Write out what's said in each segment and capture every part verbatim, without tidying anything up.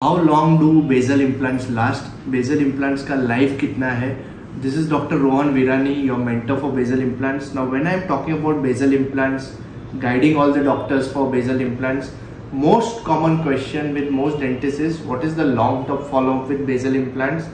How long do basal implants last? Basal implants ka life kitna hai? This is Dr Rohan Virani, your mentor for basal implants. Now when I am talking about basal implants, guiding all the doctors for basal implants, most common question with most dentists is what is the long term follow up with basal implants,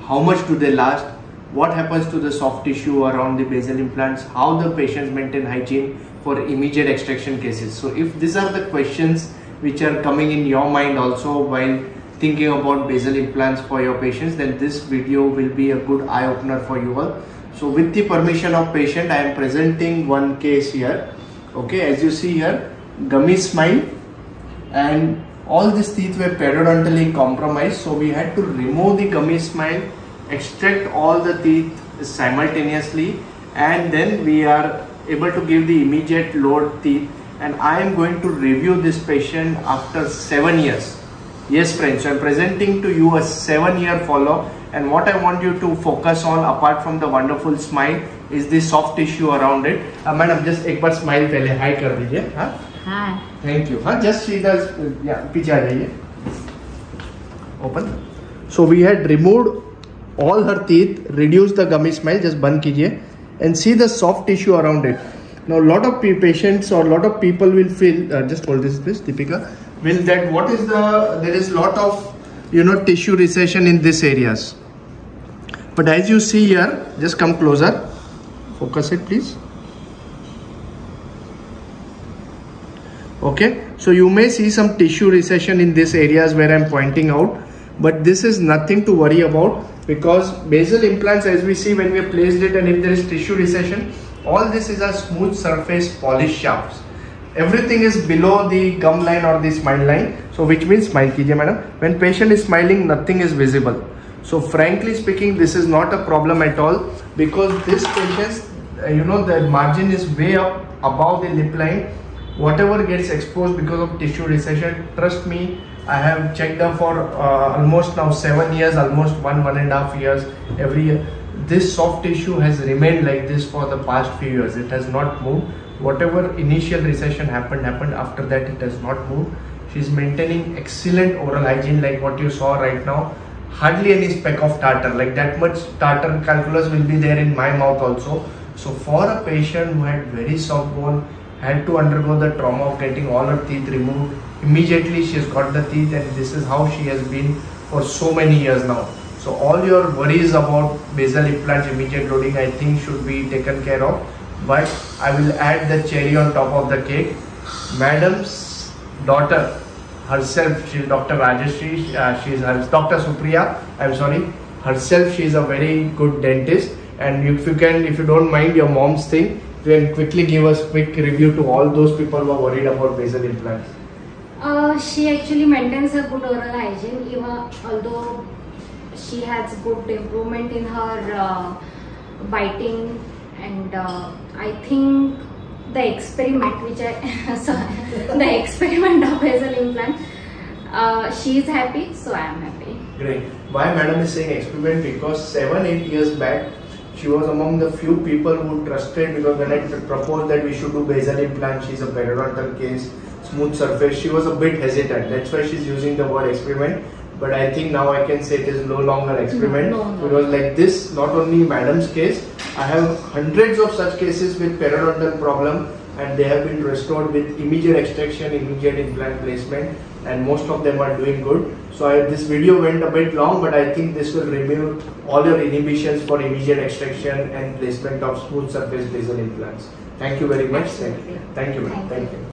how much do they last, what happens to the soft tissue around the basal implants, how the patients maintain hygiene for immediate extraction cases. So if these are the questions which are coming in your mind also while thinking about basal implants for your patients, then this video will be a good eye opener for you all. So with the permission of patient, I am presenting one case here. Okay, as you see here, gummy smile, and all these teeth were periodontally compromised. So we had to remove the gummy smile, extract all the teeth simultaneously, and then we are able to give the immediate load teeth. And I am going to review this patient after seven years. Yes friends, so I am presenting to you a seven year follow, and what I want you to focus on apart from the wonderful smile is the soft tissue around it. Uh, madam, just ek bar smile pehle hi kar dijiye. Huh? Hi. Thank you. Huh? Just see the uh, yeah, piche aa jaiye. Open. So we had removed all her teeth, reduced the gummy smile, just band kijiye, and see the soft tissue around it. Now a lot of patients or a lot of people will feel, uh, just hold this please, Deepika, will that what is the, there is lot of, you know, tissue recession in these areas. But as you see here, just come closer, focus it please. Okay, so you may see some tissue recession in these areas where I am pointing out, but this is nothing to worry about because basal implants, as we see when we placed it, and if there is tissue recession, all this is a smooth surface, polished shafts. Everything is below the gum line or the smile line. So which means smile kijiye madam. When patient is smiling, nothing is visible. So frankly speaking, this is not a problem at all because this patient's, you know, the margin is way up above the lip line. Whatever gets exposed because of tissue recession, trust me, I have checked them for uh, almost now seven years, almost one one and a half years every year. This soft tissue has remained like this for the past few years. It has not moved. Whatever initial recession happened, happened. After that, it has not moved. She is maintaining excellent oral hygiene like what you saw right now. Hardly any speck of tartar. Like that much tartar calculus will be there in my mouth also. So for a patient who had very soft bone, had to undergo the trauma of getting all her teeth removed, immediately she has got the teeth, and this is how she has been for so many years now. So all your worries about basal implants, immediate loading, I think should be taken care of. But I will add the cherry on top of the cake. Madam's daughter herself, she is Dr Vajeshri, uh, she is her, Dr Supriya, I am sorry, herself she is a very good dentist. And if you can, if you don't mind your mom's thing, then quickly give us quick review to all those people who are worried about basal implants. Uh, she actually maintains a good oral hygiene, even although she has good improvement in her uh, biting, and uh, I think the experiment which I so the experiment of basal implant, uh, she is happy, so I am happy. Great. Why madam is saying experiment? Because seven eight years back, she was among the few people who trusted, because when I proposed that we should do basal implant, she is a periodontal case, smooth surface, she was a bit hesitant. That's why she is using the word experiment. But I think now I can say it is no longer experiment. No, no, no. Because like this, not only madam's case, I have hundreds of such cases with periodontal problem, and they have been restored with immediate extraction, immediate implant placement, and most of them are doing good. So I, this video went a bit long, but I think this will remove all your inhibitions for immediate extraction and placement of smooth surface basal implants. Thank you very much. Thank you. Thank you. Thank you.